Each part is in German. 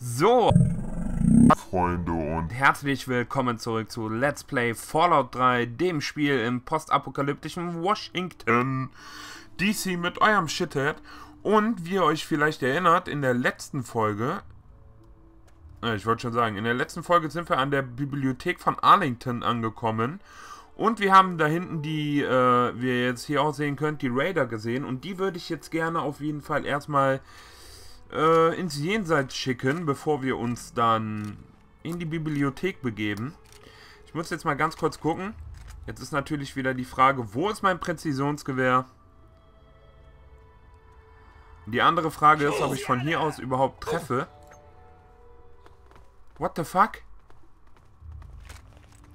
So, Freunde, und herzlich willkommen zurück zu Let's Play Fallout 3, dem Spiel im postapokalyptischen Washington DC mit eurem Shithead. Und wie ihr euch vielleicht erinnert, in der letzten Folge, sind wir an der Bibliothek von Arlington angekommen. Und wir haben da hinten die, wie ihr jetzt hier auch sehen könnt, die Raider gesehen. Und die würde ich jetzt gerne auf jeden Fall erstmal ins Jenseits schicken, bevor wir uns dann in die Bibliothek begeben. Ich muss jetzt mal ganz kurz gucken. Jetzt ist natürlich wieder die Frage, wo ist mein Präzisionsgewehr? Die andere Frage ist, ob ich von hier aus überhaupt treffe. What the fuck?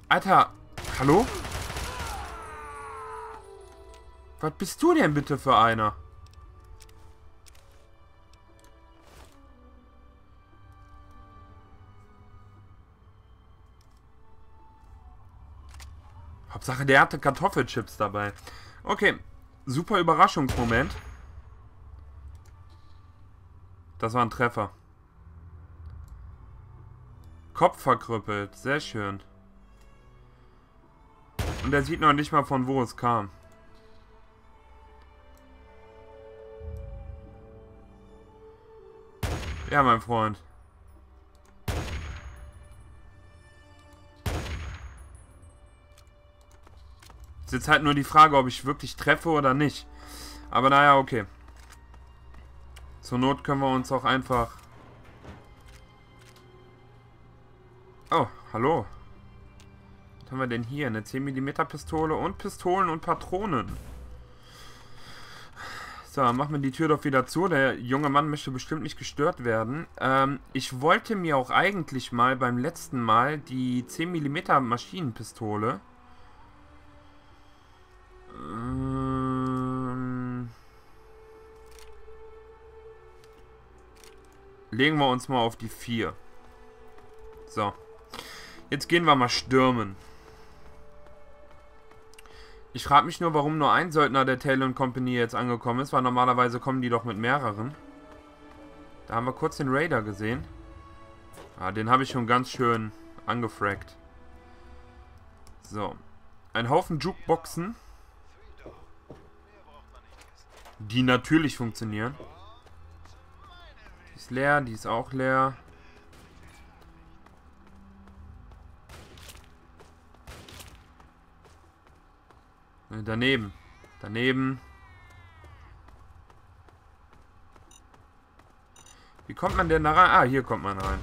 Alter, hallo? Was bist du denn bitte für einer? Hauptsache, der hatte Kartoffelchips dabei. Okay, super Überraschungsmoment. Das war ein Treffer. Kopf verkrüppelt, sehr schön. Und er sieht noch nicht mal, von wo es kam. Ja, mein Freund. Ist jetzt halt nur die Frage, ob ich wirklich treffe oder nicht. Aber naja, okay. Zur Not können wir uns auch einfach... Oh, hallo. Was haben wir denn hier? Eine 10mm Pistole und Pistolen und Patronen. So, machen wir die Tür doch wieder zu. Der junge Mann möchte bestimmt nicht gestört werden. Ich wollte mir auch eigentlich mal beim letzten Mal die 10mm Maschinenpistole... Legen wir uns mal auf die 4. So. Jetzt gehen wir mal stürmen. Ich frage mich nur, warum nur ein Söldner der Tailon Company jetzt angekommen ist, weil normalerweise kommen die doch mit mehreren. Da haben wir kurz den Raider gesehen. Ah, den habe ich schon ganz schön angefragt. So. Ein Haufen Jukeboxen. Die natürlich funktionieren. Die ist leer, die ist auch leer. Daneben. Daneben. Wie kommt man denn da rein? Ah, hier kommt man rein.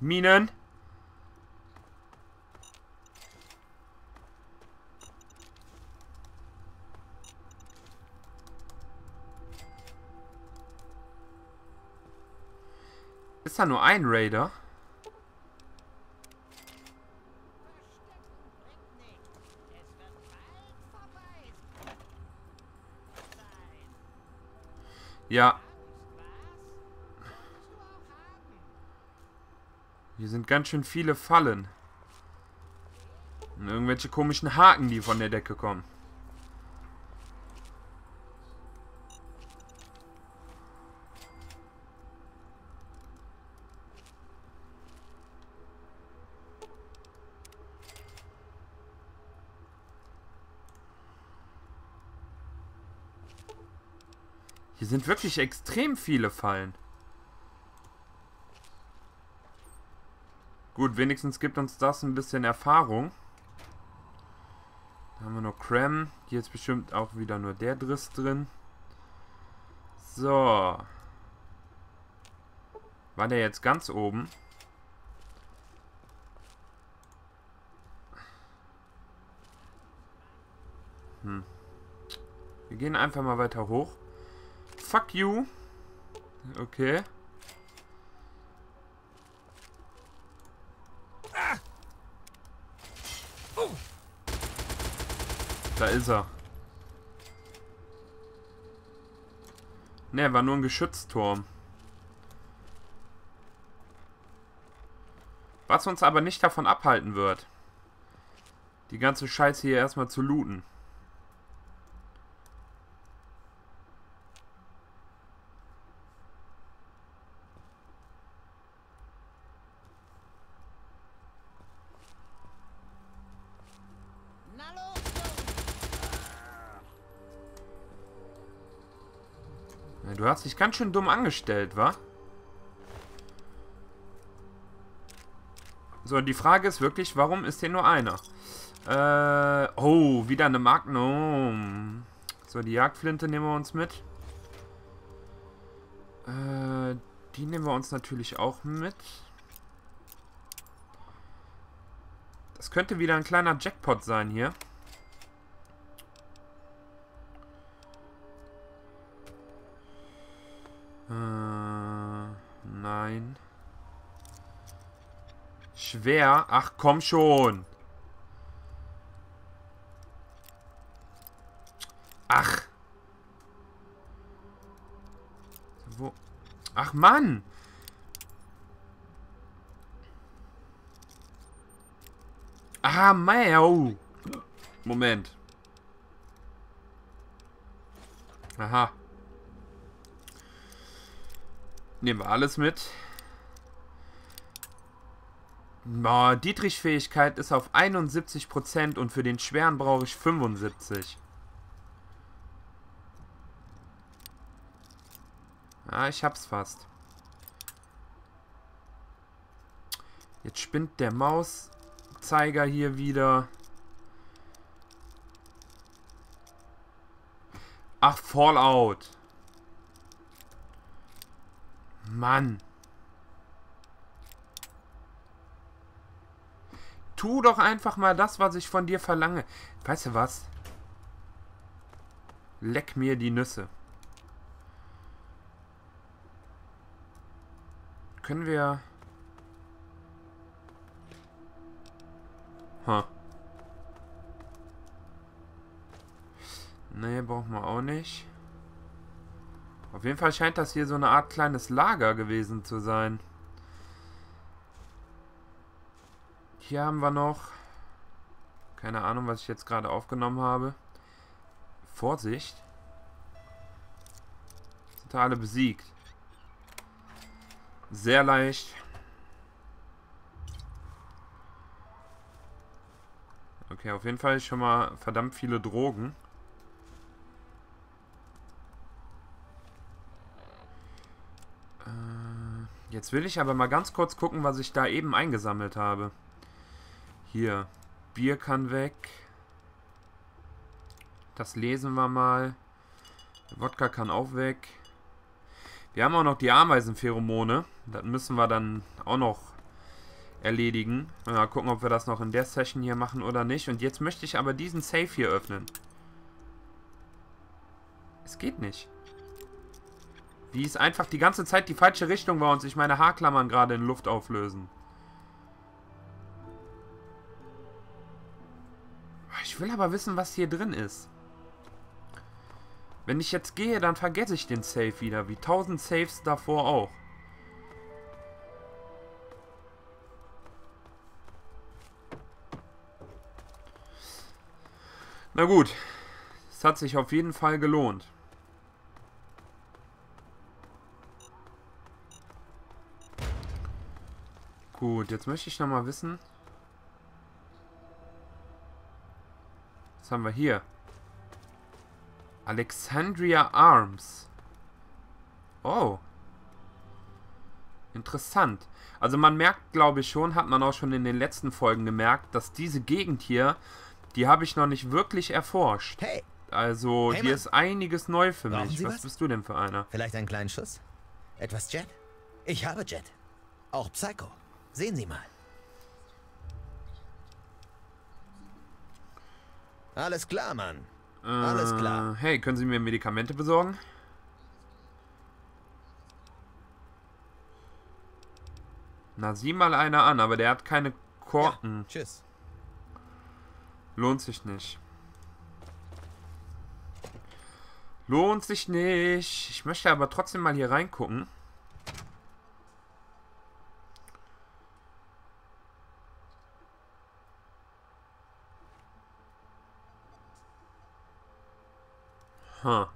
Minen. Ist da nur ein Raider? Ja. Hier sind ganz schön viele Fallen. Und irgendwelche komischen Haken, die von der Decke kommen. Hier sind wirklich extrem viele Fallen. Gut, wenigstens gibt uns das ein bisschen Erfahrung. Da haben wir noch Cram. Hier ist bestimmt auch wieder nur der Driss drin. So. War der jetzt ganz oben? Hm. Wir gehen einfach mal weiter hoch. Fuck you. Okay. Da ist er. Ne, war nur ein Geschützturm. Was uns aber nicht davon abhalten wird, die ganze Scheiße hier erstmal zu looten. Du hast dich ganz schön dumm angestellt, wa? So, die Frage ist wirklich, warum ist hier nur einer? Oh, wieder eine Magnum. So, die Jagdflinte nehmen wir uns mit. Die nehmen wir uns natürlich auch mit. Das könnte wieder ein kleiner Jackpot sein hier. Nein. Schwer. Ach, komm schon. Ach. Wo? Ach, Mann. Ah, Mau. Moment. Aha. Nehmen wir alles mit. Boah, Dietrich-Fähigkeit ist auf 71% und für den schweren brauche ich 75%. Ah, ich hab's fast. Jetzt spinnt der Mauszeiger hier wieder. Ach, Fallout. Mann. Tu doch einfach mal das, was ich von dir verlange. Weißt du was? Leck mir die Nüsse. Können wir... Nee, brauchen wir auch nicht. Auf jeden Fall scheint das hier so eine Art kleines Lager gewesen zu sein. Hier haben wir noch... Keine Ahnung, was ich jetzt gerade aufgenommen habe. Vorsicht. Sind da alle besiegt. Sehr leicht. Okay, auf jeden Fall schon mal verdammt viele Drogen. Jetzt will ich aber mal ganz kurz gucken, was ich da eben eingesammelt habe. Hier, Bier kann weg. Das lesen wir mal. Wodka kann auch weg. Wir haben auch noch die Ameisenpheromone. Das müssen wir dann auch noch erledigen. Mal gucken, ob wir das noch in der Session hier machen oder nicht. Und jetzt möchte ich aber diesen Safe hier öffnen. Es geht nicht. Die ist einfach die ganze Zeit die falsche Richtung bei uns. Ich meine Haarklammern gerade in Luft auflösen. Ich will aber wissen, was hier drin ist. Wenn ich jetzt gehe, dann vergesse ich den Safe wieder. Wie 1000 Saves davor auch. Na gut. Es hat sich auf jeden Fall gelohnt. Gut, jetzt möchte ich nochmal wissen. Was haben wir hier? Alexandria Arms. Oh. Interessant. Also man merkt, glaube ich schon, hat man auch schon in den letzten Folgen gemerkt, dass diese Gegend hier, die habe ich noch nicht wirklich erforscht. Also hier ist einiges neu für mich. Was bist du denn für einer? Vielleicht einen kleinen Schuss? Etwas Jet? Ich habe Jet. Auch Psycho. Sehen Sie mal. Alles klar, Mann. Alles klar. Hey, können Sie mir Medikamente besorgen? Na, sieh mal einer an, aber der hat keine Korken. Ja, tschüss. Lohnt sich nicht. Lohnt sich nicht. Ich möchte aber trotzdem mal hier reingucken. Huh.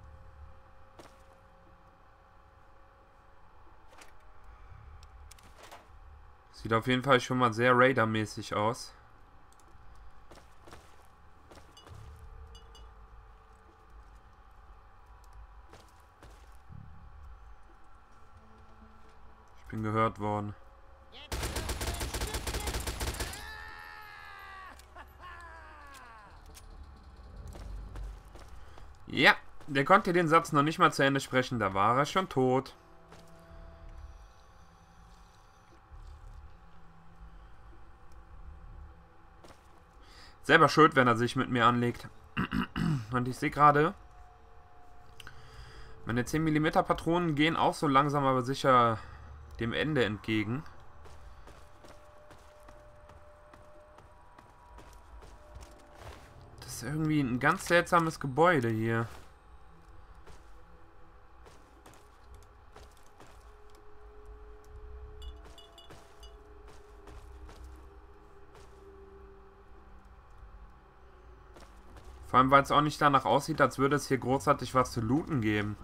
Sieht auf jeden Fall schon mal sehr Raider-mäßig aus. Ich bin gehört worden. Ja, der konnte den Satz noch nicht mal zu Ende sprechen, da war er schon tot. Selber schuld, wenn er sich mit mir anlegt. Und ich sehe gerade, meine 10mm Patronen gehen auch so langsam aber sicher dem Ende entgegen. Das ist irgendwie ein ganz seltsames Gebäude hier. Vor allem, weil es auch nicht danach aussieht, als würde es hier großartig was zu looten geben.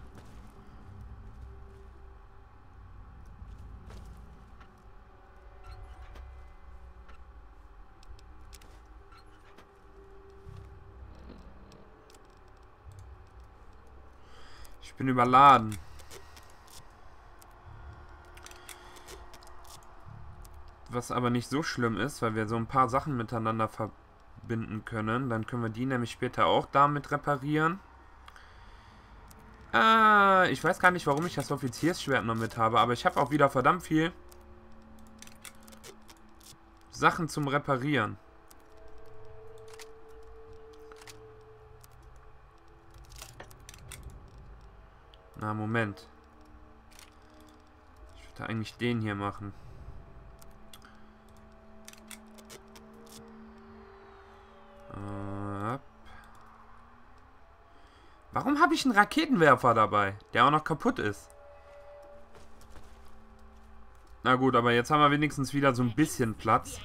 Ich bin überladen. Was aber nicht so schlimm ist, weil wir so ein paar Sachen miteinander verbinden können. Dann können wir die nämlich später auch damit reparieren. Ich weiß gar nicht, warum ich das Offiziersschwert noch mit habe, aber ich habe auch wieder verdammt viel Sachen zum Reparieren. Na, Moment. Ich würde eigentlich den hier machen. Warum habe ich einen Raketenwerfer dabei, der auch noch kaputt ist? Na gut, aber jetzt haben wir wenigstens wieder so ein bisschen Platz.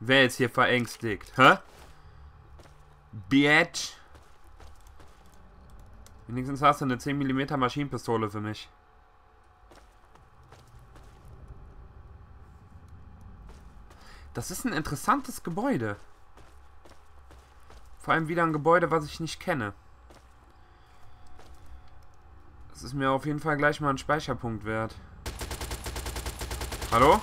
Wer ist hier verängstigt? Hä? Bitch! Wenigstens hast du eine 10mm Maschinenpistole für mich. Das ist ein interessantes Gebäude. Vor allem wieder ein Gebäude, was ich nicht kenne. Das ist mir auf jeden Fall gleich mal ein Speicherpunkt wert. Hallo?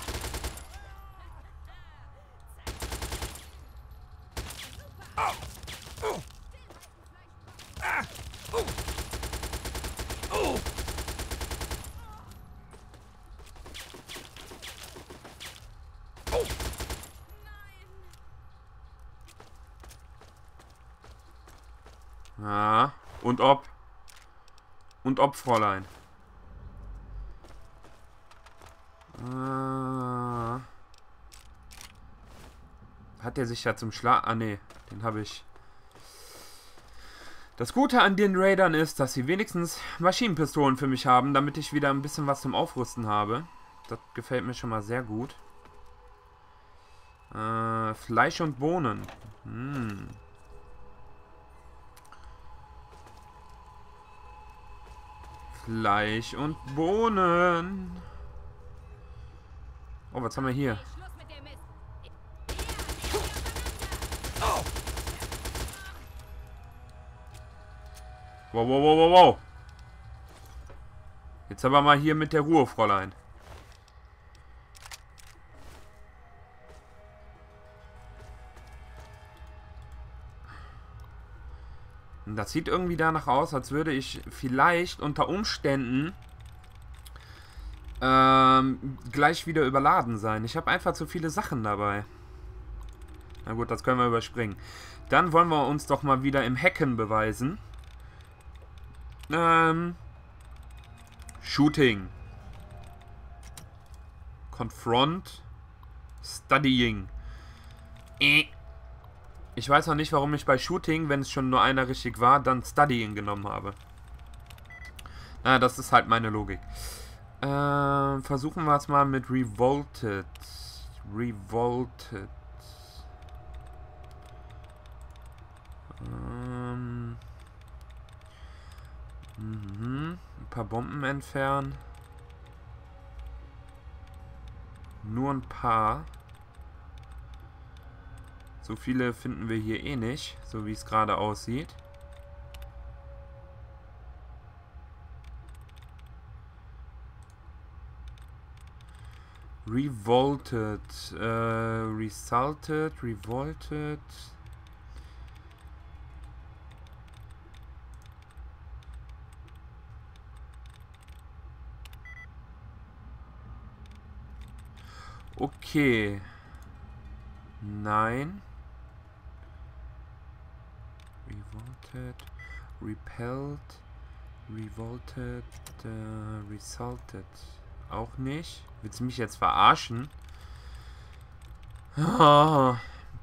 Ah, und ob. Und ob, Fräulein. Hat der sich ja zum Schlag... Ah, nee, den habe ich. Das Gute an den Raidern ist, dass sie wenigstens Maschinenpistolen für mich haben, damit ich wieder ein bisschen was zum Aufrüsten habe. Das gefällt mir schon mal sehr gut. Fleisch und Bohnen. Hm. Fleisch und Bohnen. Oh, was haben wir hier? Oh. Wow, wow, wow, wow, wow. Jetzt aber mal hier mit der Ruhe, Fräulein. Das sieht irgendwie danach aus, als würde ich vielleicht unter Umständen gleich wieder überladen sein. Ich habe einfach zu viele Sachen dabei. Na gut, das können wir überspringen. Dann wollen wir uns doch mal wieder im Hacken beweisen. Shooting. Confront. Studying. Ich weiß noch nicht, warum ich bei Shooting, wenn es schon nur einer richtig war, dann Studying genommen habe. Na, das ist halt meine Logik. Versuchen wir es mal mit Revolted. revolted. Ein paar Bomben entfernen. Nur ein paar. So viele finden wir hier eh nicht, so wie es gerade aussieht. Revolted, resulted, revolted. Okay. Nein. Revolted, repelled, revolted, resulted. Auch nicht. Willst du mich jetzt verarschen? Oh,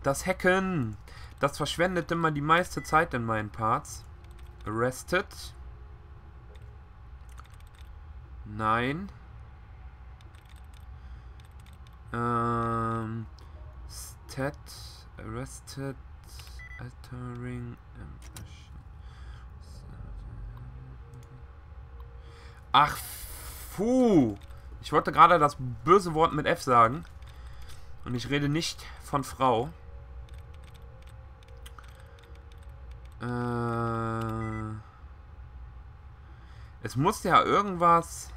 das Hacken. Das verschwendet immer die meiste Zeit in meinen Parts. Arrested. Nein. Stat. Arrested. Altering. Ach, fuh. Ich wollte gerade das böse Wort mit F sagen. Und ich rede nicht von Frau. Es muss ja irgendwas...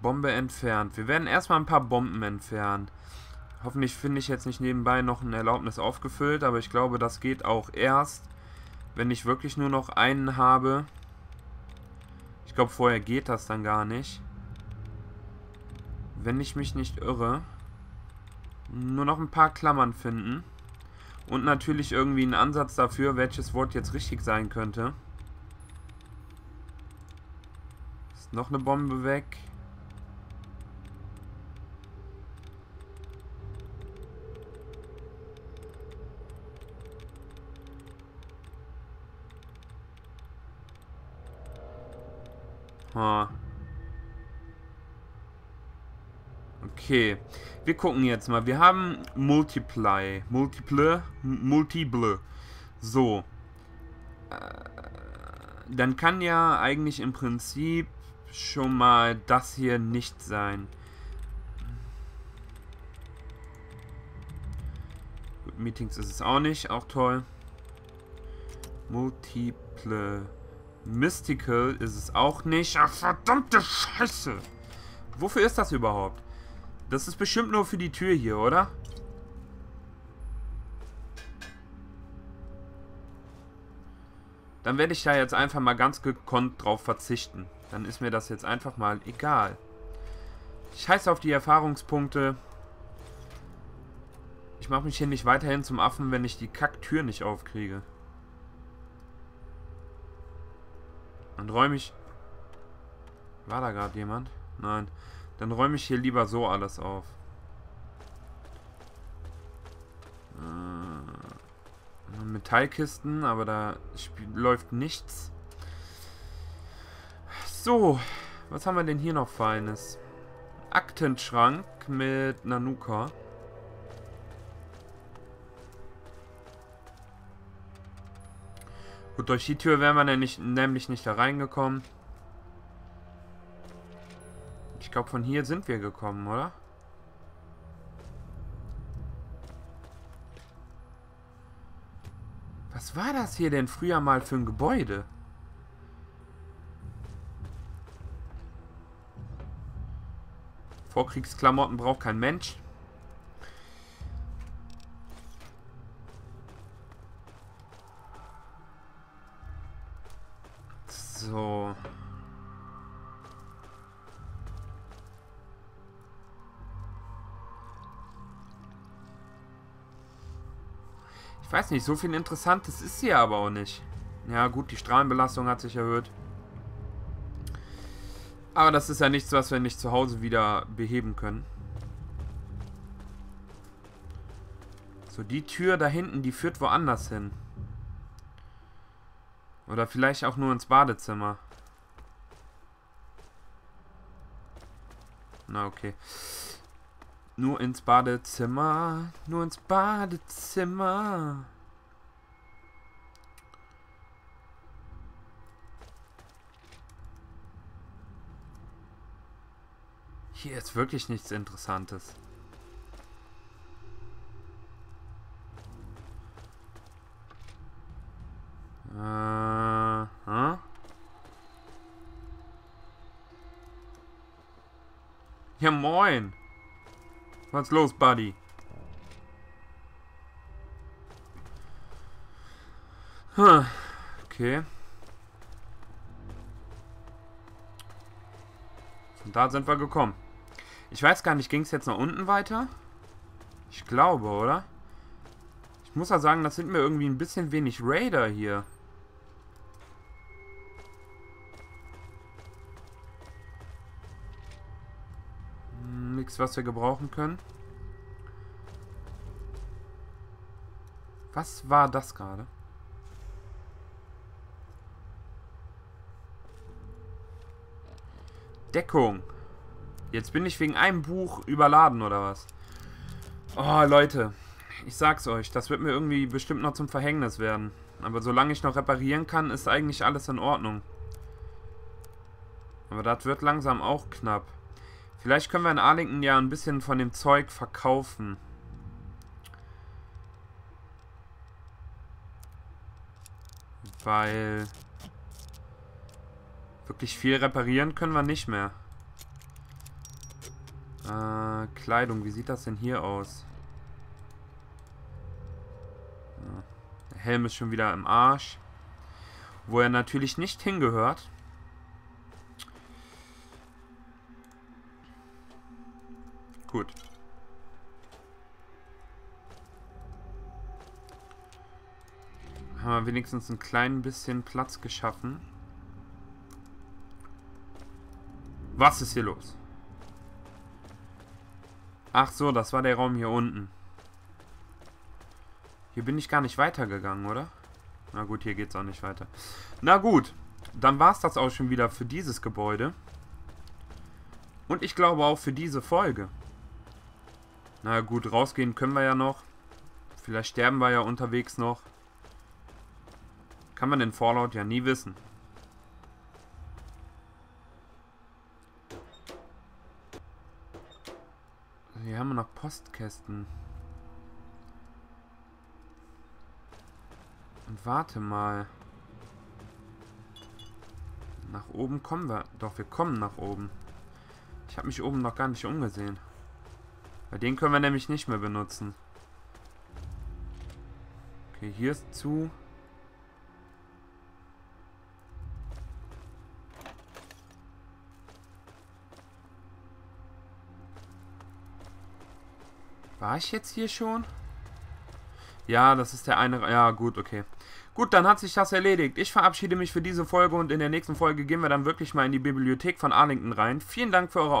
Bombe entfernt. Wir werden erstmal ein paar Bomben entfernen. Hoffentlich finde ich jetzt nicht nebenbei noch ein Erlaubnis aufgefüllt. Aber ich glaube, das geht auch erst, wenn ich wirklich nur noch einen habe. Ich glaube, vorher geht das dann gar nicht. Wenn ich mich nicht irre. Nur noch ein paar Klammern finden. Und natürlich irgendwie einen Ansatz dafür, welches Wort jetzt richtig sein könnte. Ist noch eine Bombe weg. Okay, wir gucken jetzt mal. Wir haben Multiple. So. Dann kann ja eigentlich im Prinzip schon mal das hier nicht sein. Gut, Meetings ist es auch nicht. Auch toll. Multiple. Mystical ist es auch nicht. Ach, verdammte Scheiße. Wofür ist das überhaupt? Das ist bestimmt nur für die Tür hier, oder? Dann werde ich da jetzt einfach mal ganz gekonnt drauf verzichten. Dann ist mir das jetzt einfach mal egal. Scheiß auf die Erfahrungspunkte. Ich mache mich hier nicht weiterhin zum Affen, wenn ich die Kacktür nicht aufkriege. Dann räume ich... War da gerade jemand? Nein. Dann räume ich hier lieber so alles auf. Metallkisten, aber da läuft nichts. So, was haben wir denn hier noch Feines? Aktenschrank mit Nanuka. Gut, durch die Tür wären wir nämlich nicht da reingekommen. Ich glaube, von hier sind wir gekommen, oder? Was war das hier denn früher mal für ein Gebäude? Vorkriegsklamotten braucht kein Mensch. So. Ich weiß nicht, so viel Interessantes ist sie aber auch nicht. Ja gut, die Strahlenbelastung hat sich erhöht. Aber das ist ja nichts, was wir nicht zu Hause wieder beheben können. So, die Tür da hinten, die führt woanders hin. Oder vielleicht auch nur ins Badezimmer. Na, okay. Nur ins Badezimmer. Nur ins Badezimmer. Hier ist wirklich nichts Interessantes. Huh? Ja, moin. Was ist los, Buddy? Huh. Okay. Von da sind wir gekommen. Ich weiß gar nicht, ging es jetzt nach unten weiter? Ich glaube, oder? Ich muss ja sagen, das sind mir irgendwie ein bisschen wenig Raider hier. Nichts, was wir gebrauchen können. Was war das gerade? Deckung. Jetzt bin ich wegen einem Buch überladen, oder was? Oh, Leute. Ich sag's euch, das wird mir irgendwie bestimmt noch zum Verhängnis werden. Aber solange ich noch reparieren kann, ist eigentlich alles in Ordnung. Aber das wird langsam auch knapp. Vielleicht können wir in Arlington ja ein bisschen von dem Zeug verkaufen. Weil wirklich viel reparieren können wir nicht mehr. Kleidung, wie sieht das denn hier aus? Der Helm ist schon wieder im Arsch. Wo er natürlich nicht hingehört. Gut. Haben wir wenigstens ein klein bisschen Platz geschaffen. Was ist hier los? Ach so, das war der Raum hier unten. Hier bin ich gar nicht weitergegangen, oder? Na gut, hier geht's auch nicht weiter. Na gut, dann war's das auch schon wieder für dieses Gebäude. Und ich glaube auch für diese Folge. Na gut, rausgehen können wir ja noch. Vielleicht sterben wir ja unterwegs noch. Kann man den Fallout ja nie wissen. Hier haben wir noch Postkästen. Und warte mal. Nach oben kommen wir. Doch, wir kommen nach oben. Ich habe mich oben noch gar nicht umgesehen. Bei denen können wir nämlich nicht mehr benutzen. Okay, hier ist zu. War ich jetzt hier schon? Ja, das ist der eine... Ja, gut, okay. Gut, dann hat sich das erledigt. Ich verabschiede mich für diese Folge und in der nächsten Folge gehen wir dann wirklich mal in die Bibliothek von Arlington rein. Vielen Dank für eure Aufmerksamkeit.